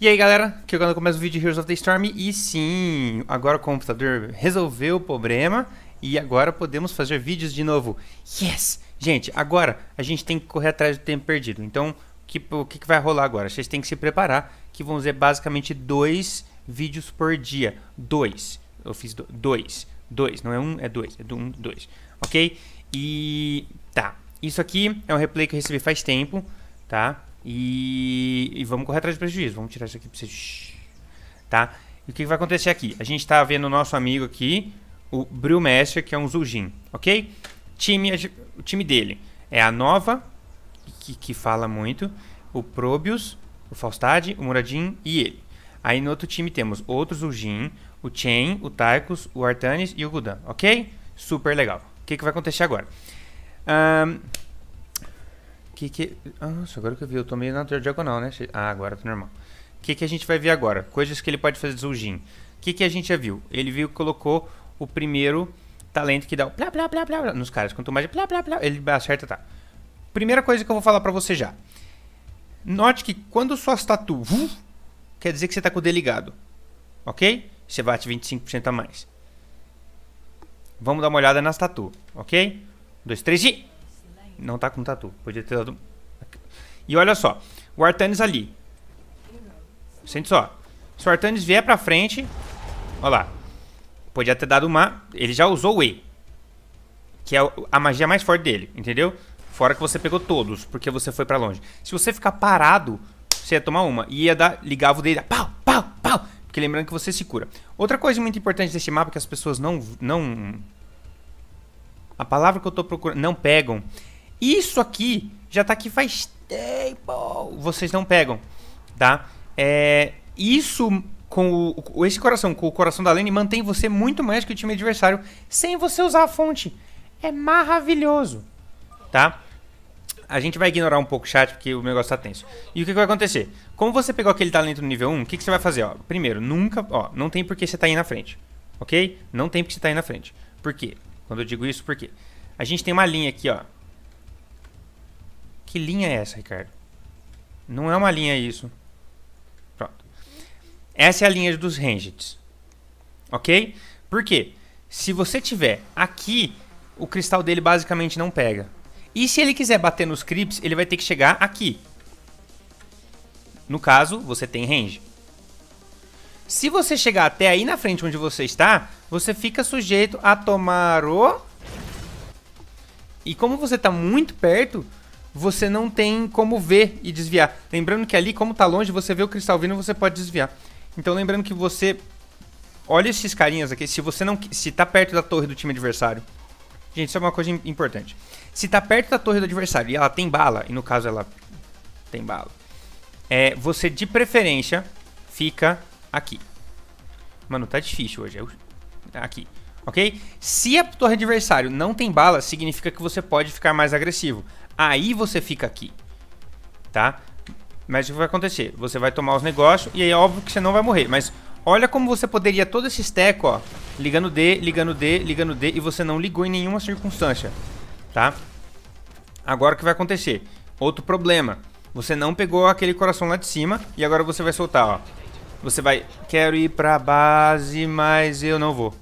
E aí galera, aqui é quando eu começo o vídeo de Heroes of the Storm, e sim, agora o computador resolveu o problema e agora podemos fazer vídeos de novo. Yes! Gente, agora a gente tem que correr atrás do tempo perdido. Então, o que vai rolar agora? Vocês têm que se preparar, que vão ser basicamente 2 vídeos por dia. 2. Eu fiz 2. Não é 1, é 2. É 1, 2. Ok? E... tá. Isso aqui é um replay que eu recebi faz tempo, tá? E vamos correr atrás de prejuízo. Vamos tirar isso aqui pra vocês. Tá? E o que vai acontecer aqui? A gente tá vendo o nosso amigo aqui, o Brewmaster, que é um Zul'jin, ok? O time dele é a Nova, que fala muito, o Probius, o Faustão, o Muradin e ele. Aí no outro time temos outro Zul'jin, o Chen, o Taikos, o Artanis e o Gul'dan, ok? Super legal. O que vai acontecer agora? Nossa, agora que eu vi, eu tô meio na diagonal, né? Ah, agora tá normal. O que a gente vai ver agora? Coisas que ele pode fazer de Zul'jin. O que a gente já viu? Ele viu que colocou o primeiro talento que dá o plá, plá, plá, plá nos caras. Quanto mais plá, plá, plá, ele acerta, tá? Primeira coisa que eu vou falar pra você já. Note que quando sua estatua quer dizer que você tá com o D ligado, ok? Você bate 25% a mais. Vamos dar uma olhada na tatu, ok? 2, 3 e... não tá com tatu. Podia ter dado... E olha só. O Artanis ali. Sente só. Se o Artanis vier pra frente... olha lá. Podia ter dado uma... ele já usou o E, que é a magia mais forte dele. Entendeu? Fora que você pegou todos, porque você foi pra longe. Se você ficar parado, você ia tomar uma. E ia dar... ligava o D e ia... pau, pau, pau. Porque lembrando que você se cura. Outra coisa muito importante desse mapa que as pessoas não... a palavra que eu tô procurando... não pegam. Isso aqui já tá aqui faz tempo. Vocês não pegam, tá? É, isso com esse coração, com o coração da lane, mantém você muito mais que o time adversário sem você usar a fonte. É maravilhoso, tá? A gente vai ignorar um pouco o chat porque o negócio tá tenso. E o que vai acontecer? Como você pegou aquele talento no nível 1, o que você vai fazer? Ó, primeiro, nunca... ó, não tem porque você tá aí na frente, ok? Não tem porque você tá aí na frente. Por quê? Quando eu digo isso, por quê? A gente tem uma linha aqui, ó. Que linha é essa, Ricardo? Não é uma linha isso. Pronto. Essa é a linha dos rangeds. Ok? Por quê? Se você tiver aqui, o cristal dele basicamente não pega. E se ele quiser bater nos creeps, ele vai ter que chegar aqui. No caso, você tem range. Se você chegar até aí na frente onde você está, você fica sujeito a tomar o... e como você está muito perto... você não tem como ver e desviar. Lembrando que ali, como tá longe, você vê o cristal vindo, você pode desviar. Então lembrando que você... olha esses carinhas aqui. Se você não... se tá perto da torre do time adversário... gente, isso é uma coisa importante. Se tá perto da torre do adversário e ela tem bala, e no caso ela tem bala, é, você de preferência fica aqui. Mano, tá difícil hoje. Aqui, ok? Se a torre adversário não tem bala, significa que você pode ficar mais agressivo. Aí você fica aqui, tá? Mas o que vai acontecer? Você vai tomar os negócios e aí é óbvio que você não vai morrer. Mas olha como você poderia todo esse stack, ó. Ligando D, ligando D, ligando D. E você não ligou em nenhuma circunstância, tá? Agora o que vai acontecer? Outro problema. Você não pegou aquele coração lá de cima e agora você vai soltar, ó. Você vai... quero ir pra base, mas eu não vou.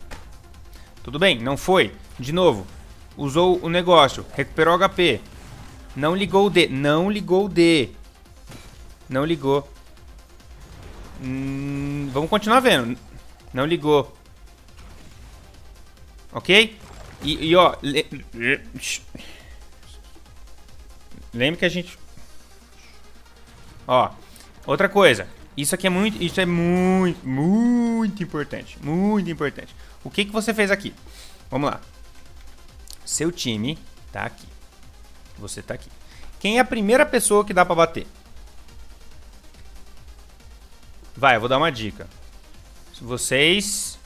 Tudo bem, não foi. De novo. Usou o negócio. Recuperou o HP. Não ligou o D. Não ligou o D. Não ligou. Vamos continuar vendo. Não ligou. Ok? E ó... lembra que a gente... ó. Outra coisa. Isso aqui é muito... isso é muito, muito importante. Muito importante. O que você fez aqui? Vamos lá. Seu time tá aqui. Você tá aqui. Quem é a primeira pessoa que dá pra bater? Vai, eu vou dar uma dica. Se vocês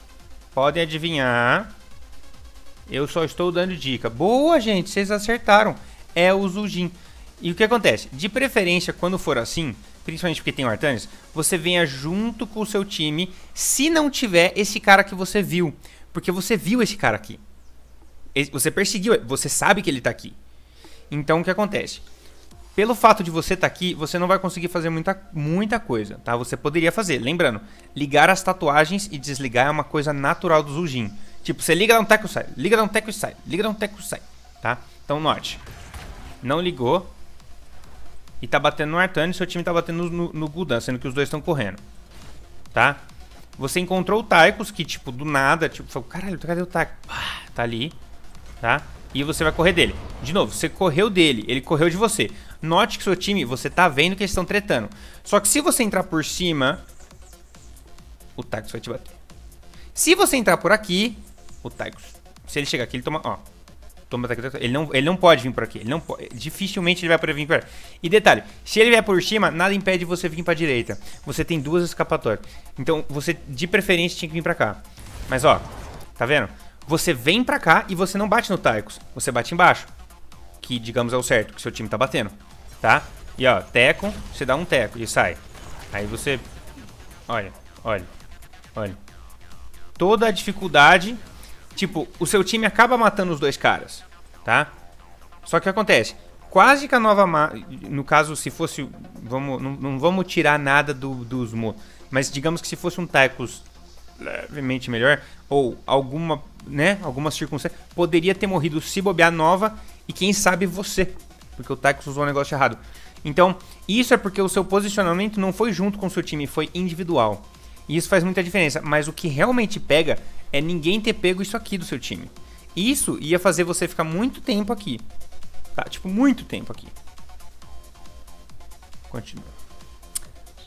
podem adivinhar, eu só estou dando dica. Boa, gente, vocês acertaram. É o Zul'jin. E o que acontece? De preferência, quando for assim, principalmente porque tem o Artanis, você venha junto com o seu time, se não tiver esse cara que você viu. Porque você viu esse cara aqui. Você perseguiu, você sabe que ele tá aqui. Então o que acontece? Pelo fato de você estar aqui, você não vai conseguir fazer muita coisa, tá? Você poderia fazer, lembrando, ligar as tatuagens e desligar é uma coisa natural do Zul'jin. Tipo, você liga, dá um teco e sai, liga, dá um teco e sai, liga, dá um teco e sai, tá? Então, norte. Não ligou. E tá batendo no Artanis, seu time tá batendo no Gul'dan, sendo que os dois estão correndo, tá? Você encontrou o Taikos, que tipo, do nada, tipo, falou, caralho, cadê o Taikos? Ah, tá ali, tá? E você vai correr dele. De novo, você correu dele, ele correu de você. Note que seu time, você tá vendo que eles estão tretando. Só que se você entrar por cima, o Taikos vai te bater. Se você entrar por aqui, o Taikos, se ele chegar aqui, ele toma, ó. Ele não pode vir por aqui, ele não pode, dificilmente ele vai poder vir por aqui. E detalhe, se ele vier por cima, nada impede você vir pra direita. Você tem duas escapatórias. Então você, de preferência, tinha que vir pra cá. Mas ó, tá vendo? Você vem pra cá e você não bate no Taikos. Você bate embaixo, que digamos é o certo, que seu time tá batendo, tá? E ó, teco, você dá um teco e sai. Aí você... Olha. Toda a dificuldade... Tipo, o seu time acaba matando os dois caras, tá? Só que o que acontece? Quase que a nova... No caso, se fosse... Não vamos tirar nada dos modos. Mas digamos que se fosse um Taikos levemente melhor, ou alguma, né? Alguma circunstância, poderia ter morrido se bobear nova e quem sabe você. Porque o Taikos usou um negócio errado. Então, isso é porque o seu posicionamento não foi junto com o seu time, foi individual. E isso faz muita diferença, mas o que realmente pega é ninguém ter pego isso aqui do seu time. Isso ia fazer você ficar muito tempo aqui, tá? Tipo, muito tempo aqui. Continua.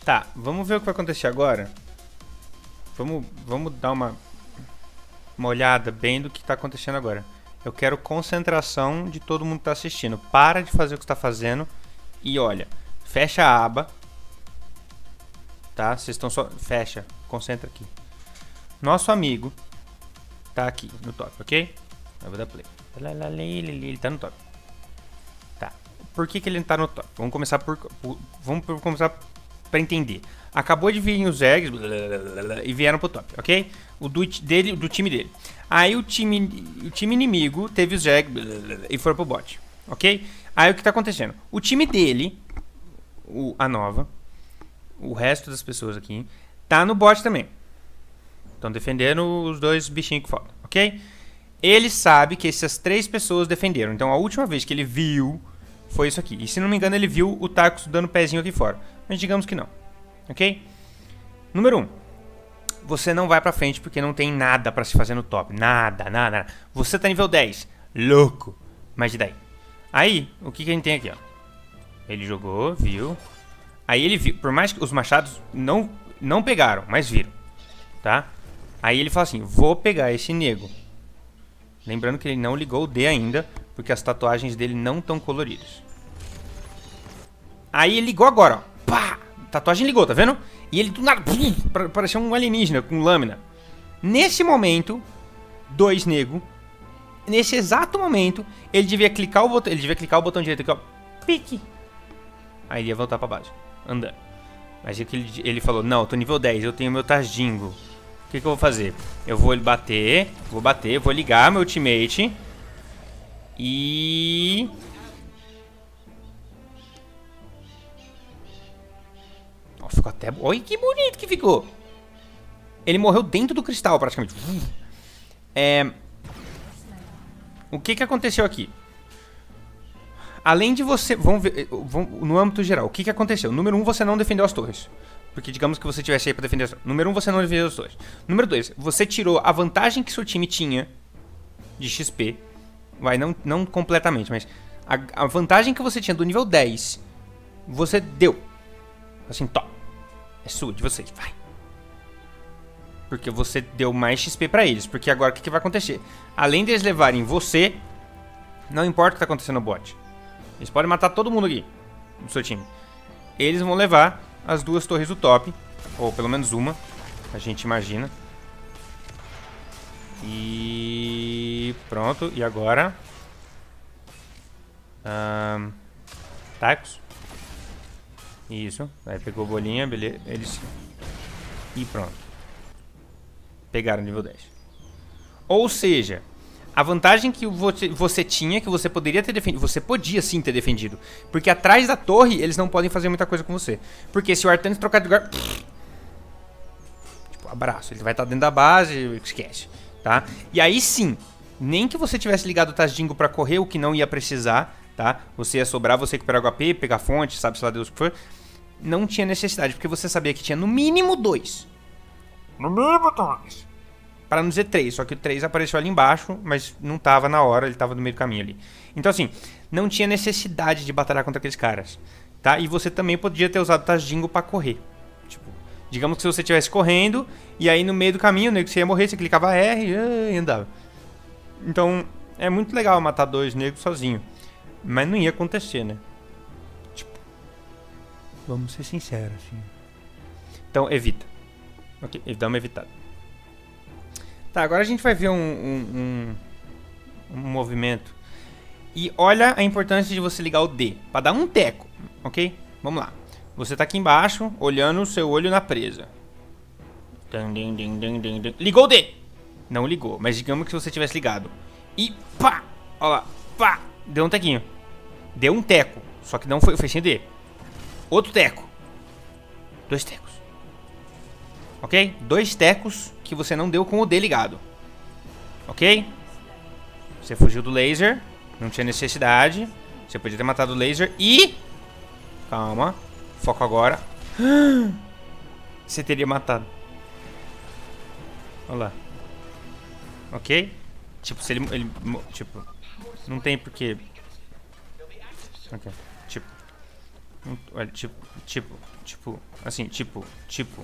Tá, vamos ver o que vai acontecer agora. Vamos dar uma olhada bem do que tá acontecendo agora. Eu quero concentração de todo mundo que tá assistindo. Para de fazer o que você tá fazendo e olha, fecha a aba. Tá? Vocês estão só... Fecha. Concentra aqui. Nosso amigo tá aqui no top, ok? Eu vou dar play. Ele tá no top. Tá. Por que que ele não tá no top? Vamos começar por... Vamos começar pra entender. Acabou de vir os eggs e vieram pro top, ok? O do time dele. Aí o time inimigo teve os eggs e foram pro bot, ok? Aí o que tá acontecendo? O time dele... A nova... O resto das pessoas aqui tá no bot também. Estão defendendo os dois bichinhos que faltam, ok? Ele sabe que essas três pessoas defenderam. Então a última vez que ele viu foi isso aqui. E se não me engano ele viu o Taikos dando pezinho aqui fora. Mas digamos que não, ok? Número 1. Você não vai pra frente porque não tem nada pra se fazer no top. Nada. Você tá nível 10. Louco. Mas e daí? Aí, o que que a gente tem aqui, ó? Ele jogou, viu... Aí ele viu, por mais que os machados não pegaram, mas viram, tá? Aí ele fala assim, vou pegar esse nego. Lembrando que ele não ligou o D ainda, porque as tatuagens dele não estão coloridas. Aí ele ligou agora, ó. Pá! Tatuagem ligou, tá vendo? E ele do nada, parecia um alienígena com lâmina. Nesse momento, dois nego. Nesse exato momento, ele devia clicar o botão. Ele devia clicar o botão direito aqui, ó. Pique. Aí ele ia voltar pra base. Andando. Mas ele falou, não, eu tô nível 10, eu tenho meu Tazdingo. O que que eu vou fazer? Eu vou bater, vou ligar meu ultimate. E... Oh, ficou até... Olha que bonito que ficou. Ele morreu dentro do cristal, praticamente. O que que aconteceu aqui? Além de você... Vamos ver, no âmbito geral, o que que aconteceu? Número 1, você não defendeu as torres. Porque digamos que você tivesse aí pra defender as torres. Número 1, você não defendeu as torres. Número 2, você tirou a vantagem que seu time tinha de XP. Vai, não completamente, mas... A vantagem que você tinha do nível 10, você deu. Assim, top. É sua, de vocês, vai. Porque você deu mais XP pra eles. Porque agora o que que vai acontecer? Além deles levarem você, não importa o que tá acontecendo no bot. Eles podem matar todo mundo aqui do seu time. Eles vão levar as duas torres do top. Ou pelo menos uma, a gente imagina. E... Pronto, e agora? Taikos. Isso, aí pegou bolinha, beleza. Eles... E pronto. Pegaram nível 10. Ou seja, A vantagem que você tinha, que você poderia ter defendido, você podia sim ter defendido. Porque atrás da torre, eles não podem fazer muita coisa com você. Porque se o Artanis trocar de lugar... Tipo, abraço. Ele vai estar dentro da base, esquece. Tá? E aí sim, nem que você tivesse ligado o Tazdingo pra correr, o que não ia precisar, tá? Você ia sobrar, você recuperar o HP, pegar fonte, sabe, sei lá Deus o que for. Não tinha necessidade, porque você sabia que tinha no mínimo 2. No mínimo 2. Pra não dizer 3, só que o 3 apareceu ali embaixo, mas não tava na hora, ele tava no meio do caminho ali. Então assim, não tinha necessidade de batalhar contra aqueles caras, tá? E você também podia ter usado o Tazdingo pra correr. Tipo, digamos que se você estivesse correndo, e aí no meio do caminho, né, que você ia morrer, você clicava R e andava. Então, é muito legal matar 2 negros sozinho. Mas não ia acontecer, né? Tipo, vamos ser sinceros, assim. Então, evita. Ok, dá uma evitada. Tá, agora a gente vai ver um movimento. E olha a importância de você ligar o D, pra dar um teco, ok? Vamos lá. Você tá aqui embaixo, olhando o seu olho na presa. Ligou o D! Não ligou, mas digamos que você tivesse ligado. E pá! Olha lá, pá! Deu um tequinho. Deu um teco, só que não foi o fechinho D. Outro teco. 2 tecos. Ok? 2 tecos que você não deu com o D ligado. Ok? Você fugiu do laser. Não tinha necessidade. Você podia ter matado o laser e... Calma. Foco agora. Você teria matado. Olha lá. Ok? Tipo, se ele tipo... Não tem porque... Ok. Tipo... Olha, tipo... Assim, tipo. Assim, tipo.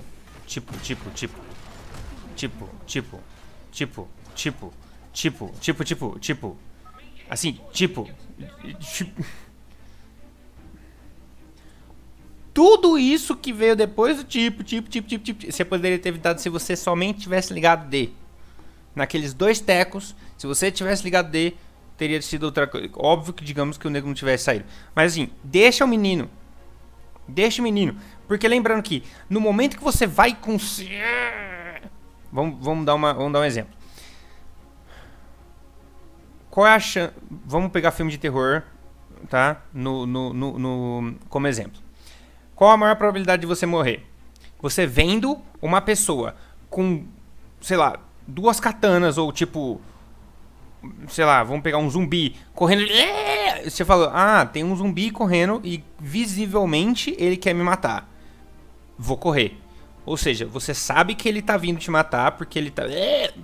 Tudo isso que veio depois do tipo. Você poderia ter evitado se você somente tivesse ligado D. Naqueles 2 tecos, se você tivesse ligado D, teria sido outra coisa. Óbvio que digamos que o nego não tivesse saído. Mas assim, deixa o menino. Deixa o menino. Porque lembrando que no momento que você vai com... Vamos dar um exemplo. Qual é a chance... Vamos pegar filme de terror, tá? Como exemplo. Qual a maior probabilidade de você morrer? Você vendo uma pessoa com, sei lá, 2 katanas ou tipo... Sei lá, vamos pegar um zumbi correndo... Você falou, ah, tem um zumbi correndo e visivelmente ele quer me matar. Vou correr. Ou seja, você sabe que ele tá vindo te matar porque ele tá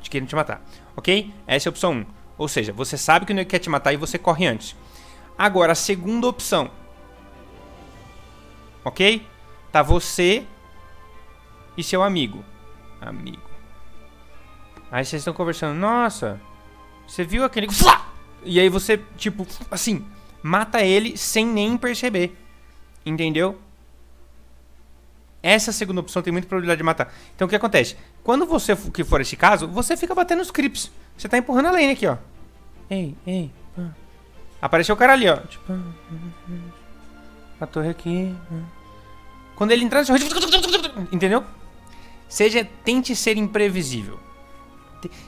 querendo te matar. Ok? Essa é a opção 1. Ou seja, você sabe que ele quer te matar e você corre antes. Agora, a segunda opção. Ok? Tá você e seu amigo. Aí vocês estão conversando. Nossa, você viu aquele... E aí você, tipo, assim, mata ele sem nem perceber. Entendeu? Essa segunda opção tem muita probabilidade de matar. Então o que acontece? Quando você que for esse caso, você fica batendo os creeps. Você tá empurrando a lane aqui, ó. Ei. Pá. Apareceu o cara ali, ó. Tipo, a torre aqui. Quando ele entrar, você... Entendeu? Tente ser imprevisível.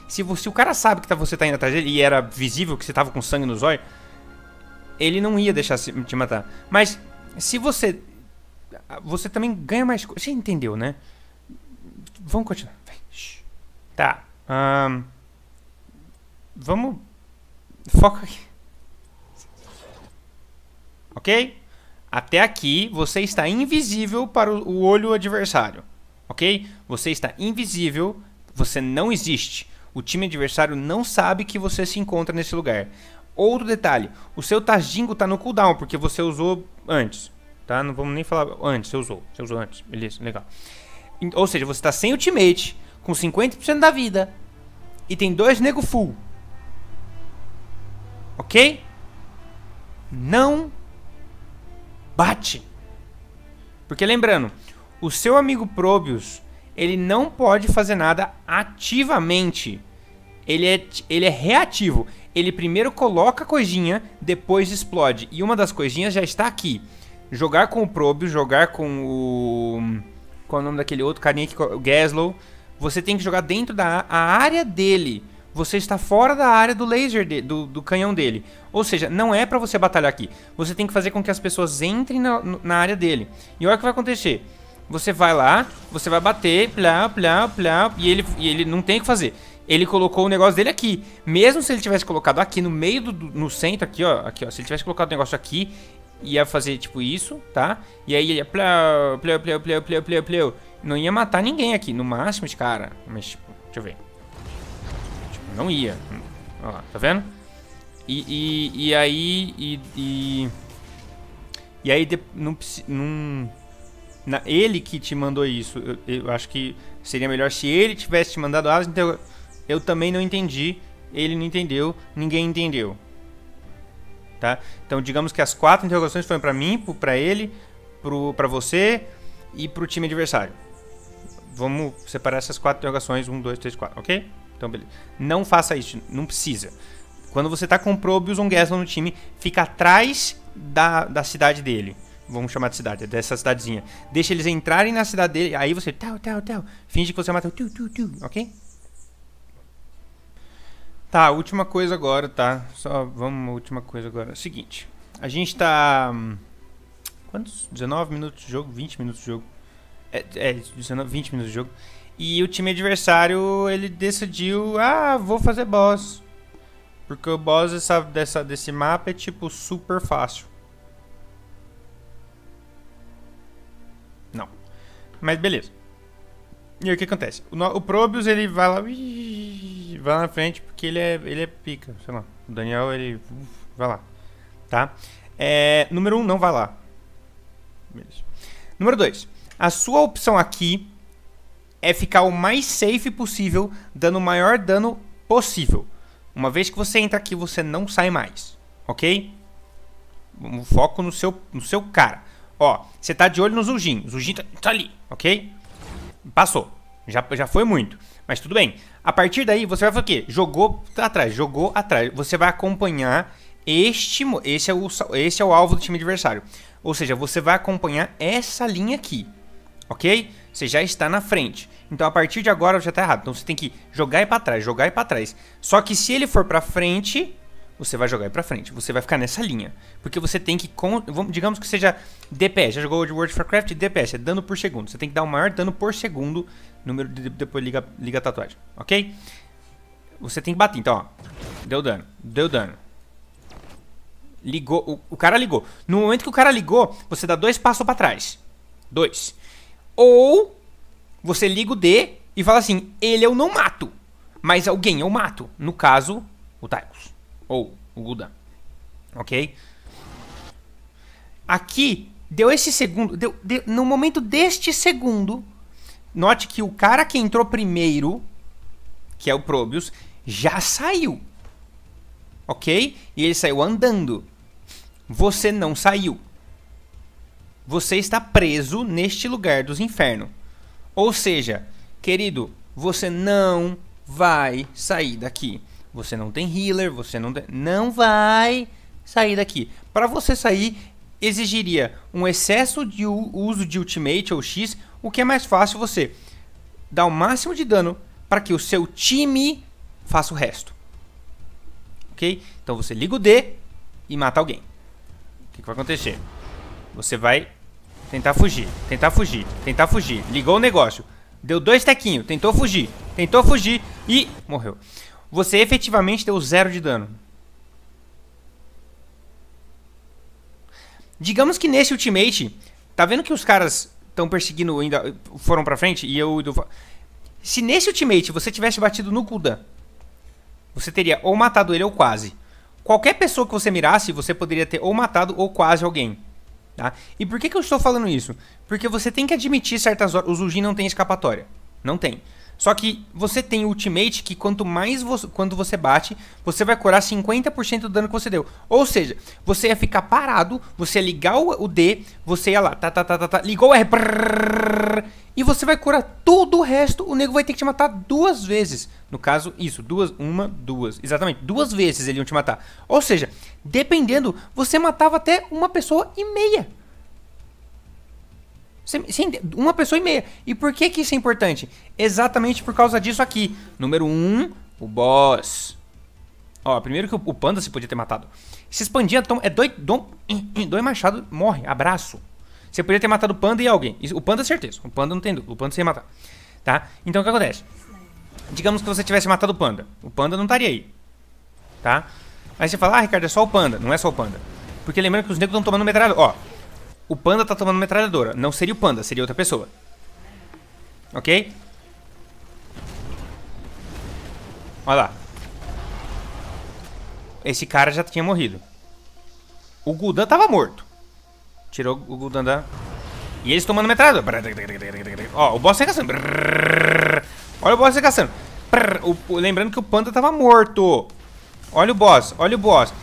Se o cara sabe que você tá indo atrás dele e era visível que você tava com sangue nos olhos, ele não ia deixar te matar. mas se você... Você também ganha mais coisa. Você entendeu, né? Vamos continuar. Vai. Tá. Vamos... Foca aqui. Ok? Até aqui, você está invisível para o olho adversário. Ok? Você está invisível... Você não existe. O time adversário não sabe que você se encontra nesse lugar. Outro detalhe. O seu Tazdingo tá no cooldown, porque você usou antes. Tá? Não vamos nem falar antes. Você usou antes. Beleza, legal. Ou seja, você tá sem ultimate, com 50% da vida. E tem 2 nego full. Ok? Não bate. Porque lembrando, o seu amigo Probius... Ele não pode fazer nada ativamente. Ele é reativo. Ele primeiro coloca a coisinha, depois explode. E uma das coisinhas já está aqui. Jogar com o Probius, jogar com o... Qual é o nome daquele outro carinha aqui? O Gazlowe. Você tem que jogar dentro da área dele. você está fora da área do laser do canhão dele. Ou seja, não é pra você batalhar aqui. Você tem que fazer com que as pessoas entrem na área dele. E olha o que vai acontecer. Você vai lá, você vai bater, plá, plá, plá, e ele não tem o que fazer. Ele colocou o negócio dele aqui. Mesmo se ele tivesse colocado aqui no meio, no centro, aqui ó. Se ele tivesse colocado o negócio aqui, ia fazer tipo isso, tá? E aí ia plá, plá, plá, plá, plá, plá, plá. Não ia matar ninguém aqui, no máximo de cara. Mas, tipo, deixa eu ver. Tipo, não ia. Olha lá, tá vendo? E aí ele que te mandou isso, eu acho que seria melhor se ele tivesse te mandado as, então eu também não entendi, ele não entendeu, ninguém entendeu, tá? Então digamos que as 4 interrogações foram pra mim, pra ele, pra você e pro time adversário. Vamos separar essas 4 interrogações, 1, 2, 3, 4, ok? Então beleza, não faça isso, não precisa. Quando você tá com o Probius ou um Gazlowe no time, fica atrás da cidade dele. Vamos chamar de cidade, dessa cidadezinha. Deixa eles entrarem na cidade dele, aí você tal, finge que você matou, ok? Tá, última coisa agora, tá? Só vamos, última coisa agora. Seguinte, a gente tá... Quantos? 19 minutos de jogo? 20 minutos de jogo. 20 minutos de jogo. E o time adversário, ele decidiu, vou fazer boss. Porque o boss desse mapa é tipo super fácil. Mas beleza. E aí o que acontece? O Probius, ele vai lá... vai lá na frente porque ele é pica. Sei lá. O Daniel, ele... vai lá. Tá? Número 1, não vai lá. Beleza. Número 2. A sua opção aqui é ficar o mais safe possível, dando o maior dano possível. Uma vez que você entra aqui, você não sai mais. Ok? Um foco no seu cara. Ó, você tá de olho no Zul'jin. O Zul'jin tá ali, ok? Passou. Já foi muito. Mas tudo bem. A partir daí, você vai fazer o quê? Jogou atrás. Você vai acompanhar esse é o alvo do time adversário. Ou seja, você vai acompanhar essa linha aqui, ok? Você já está na frente. Então, a partir de agora, já tá errado. Então, você tem que jogar e pra trás, jogar e pra trás. Só que se ele for pra frente... você vai jogar aí pra frente, você vai ficar nessa linha. Porque você tem que, digamos que seja DPS, já jogou World of Warcraft? DPS, é dano por segundo, você tem que dar o maior dano por segundo, número depois liga a tatuagem, ok? Você tem que bater, então ó, deu dano. Ligou, o cara ligou. No momento que o cara ligou, você dá 2 passos pra trás. 2. Ou, você liga o D e fala assim, ele eu não mato, mas alguém eu mato. No caso, o Taikos. Ou o Gul'dan. Ok? Aqui, deu esse segundo. No momento deste segundo, note que o cara que entrou primeiro, que é o Probius, já saiu. Ok? E ele saiu andando. Você não saiu. Você está preso neste lugar dos infernos. Ou seja, querido, você não vai sair daqui. Você não tem healer, você não vai sair daqui. Para você sair, exigiria um excesso de uso de ultimate ou X, o que é mais fácil você dar o máximo de dano para que o seu time faça o resto. Ok? Então você liga o D e mata alguém. O que vai acontecer? Você vai tentar fugir. Ligou o negócio. Deu 2 tequinhos, tentou fugir e morreu. Você efetivamente deu 0 de dano. Digamos que nesse ultimate, tá vendo que os caras estão perseguindo ainda, foram pra frente e eu... Se nesse ultimate você tivesse batido no Gul'dan, você teria ou matado ele ou quase. Qualquer pessoa que você mirasse, você poderia ter ou matado ou quase alguém. Tá? E por que que eu estou falando isso? Porque você tem que admitir certas horas, o Zul'jin não tem escapatória. Não tem. Só que você tem ultimate que quanto mais quando você bate, você vai curar 50% do dano que você deu. Ou seja, você ia ficar parado, você ia ligar o D, você ia lá, tá, ligou o R, brrr, e você vai curar todo o resto, o nego vai ter que te matar 2 vezes. No caso, isso, 2, 1, 2, exatamente, 2 vezes ele ia te matar. Ou seja, dependendo, você matava até 1 pessoa e meia. Uma pessoa e meia. E por que que isso é importante? Exatamente por causa disso aqui. Número 1, O boss. Ó, primeiro que o panda se podia ter matado. Se expandia, então é dois machados, morre, abraço. Você podia ter matado o panda e alguém. O panda é certeza, o panda não tem dúvida, o panda você ia matar. Tá? Então o que acontece? Digamos que você tivesse matado o panda não estaria aí. Tá? Aí você fala, ah, Ricardo, é só o panda. Não é só o panda. Porque lembrando que os negros estão tomando metralhadora. Ó, o panda tá tomando metralhadora. Não seria o panda, seria outra pessoa. Ok? Olha lá. Esse cara já tinha morrido. O Gul'dan tava morto. Tirou o Gul'dan da... E eles tomando metralhadora. Ó, o boss sai caçando. Olha o boss sai caçando. Lembrando que o panda tava morto. Olha o boss, olha o boss.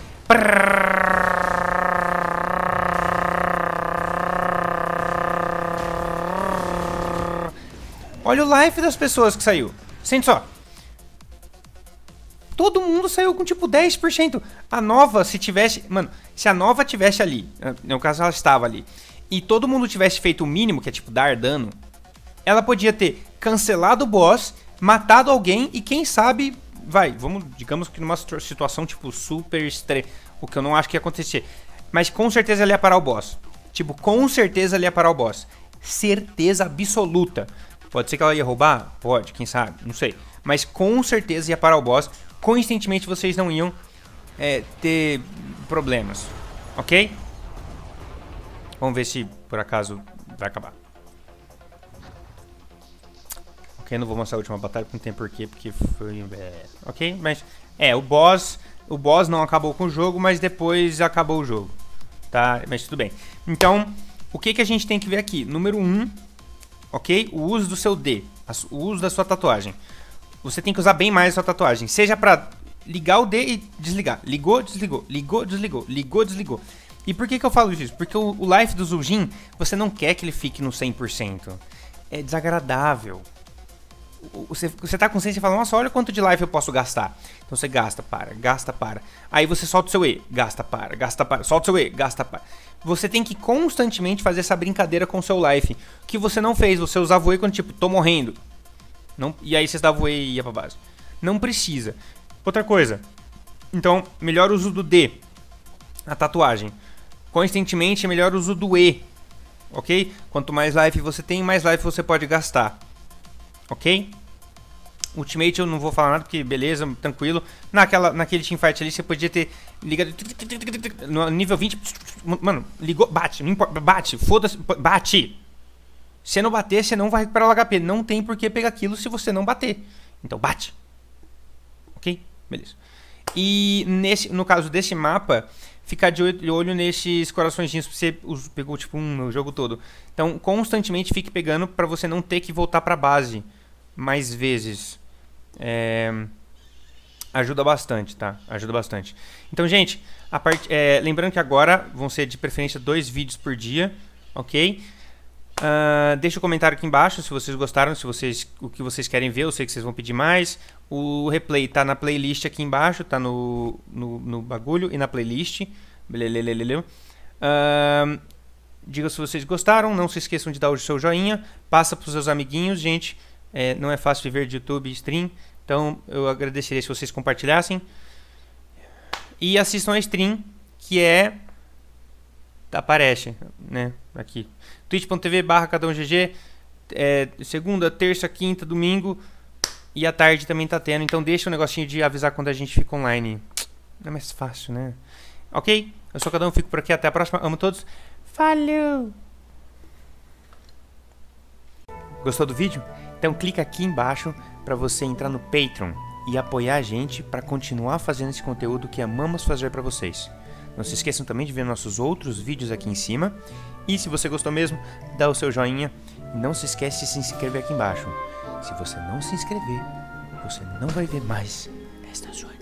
Olha o life das pessoas que saiu. Sente só. Todo mundo saiu com tipo 10%. A nova, se tivesse... Mano, se a nova tivesse ali, no caso ela estava ali, e todo mundo tivesse feito o mínimo, que é tipo dar dano, ela podia ter cancelado o boss, matado alguém e quem sabe... Vai, vamos, digamos que numa situação tipo super estranha, o que eu não acho que ia acontecer. Mas com certeza ele ia parar o boss. Tipo, com certeza ele ia parar o boss. Certeza absoluta. Pode ser que ela ia roubar? Pode, quem sabe, não sei. Mas com certeza ia parar o boss. Coincidentemente vocês não iam ter problemas. Ok? Vamos ver se por acaso vai acabar. Ok, não vou mostrar a última batalha, não tem porquê, porque foi... ok, mas... É, o boss não acabou com o jogo, mas depois acabou o jogo. Tá, mas tudo bem. Então, o que que a gente tem que ver aqui? Número 1, ok? O uso do seu D, o uso da sua tatuagem. Você tem que usar bem mais a sua tatuagem, seja pra ligar o D e desligar. Ligou, desligou, ligou, desligou, ligou, desligou. E por que que eu falo isso? Porque o life do Zul'jin, você não quer que ele fique no 100%. É desagradável. Você tá com consciência e fala, nossa, olha quanto de life eu posso gastar. Então você gasta, para. Aí você solta o seu E, gasta, para, solta o seu E, gasta, para. Você tem que constantemente fazer essa brincadeira com o seu life. Que você não fez, você usava o E quando tipo, tô morrendo. Não, e aí você dava o E e ia pra base. Não precisa. Outra coisa. Então, melhor uso do D. A tatuagem. Constantemente, melhor uso do E. Ok? Quanto mais life você tem, mais life você pode gastar. Ok? Ultimate eu não vou falar nada, porque beleza, tranquilo. Naquele teamfight ali você podia ter ligado... No nível 20... Mano, ligou... Bate, não importa. Bate, foda-se. Bate. Se não bater, você não vai recuperar o HP. Não tem por que pegar aquilo se você não bater. Então bate. Ok? Beleza. E no caso desse mapa... Ficar de olho nesses coraçõezinhos que você pegou tipo o jogo todo. Então constantemente fique pegando pra você não ter que voltar pra base mais vezes. Ajuda bastante, tá? Ajuda bastante. Então gente, lembrando que agora vão ser de preferência 2 vídeos por dia, ok? Deixa o comentário aqui embaixo se vocês gostaram, o que vocês querem ver, eu sei que vocês vão pedir mais. O replay tá na playlist aqui embaixo, tá no bagulho e na playlist. Diga se vocês gostaram, não se esqueçam de dar o seu joinha, passa pros seus amiguinhos, gente. Não é fácil viver de YouTube e stream, então eu agradeceria se vocês compartilhassem. E assistam a stream, que aparece, né, aqui. Twitch.tv/KadaoGG, segunda, terça, quinta, domingo. E à tarde também tá tendo. Então deixa um negocinho de avisar quando a gente fica online. É mais fácil, né? Ok? Eu sou KadaoGG, fico por aqui. Até a próxima. Amo todos. Falou! Gostou do vídeo? Então clica aqui embaixo pra você entrar no Patreon e apoiar a gente pra continuar fazendo esse conteúdo que amamos fazer pra vocês. Não se esqueçam também de ver nossos outros vídeos aqui em cima. E se você gostou mesmo, dá o seu joinha. E não se esquece de se inscrever aqui embaixo. Se você não se inscrever, você não vai ver mais esta sua.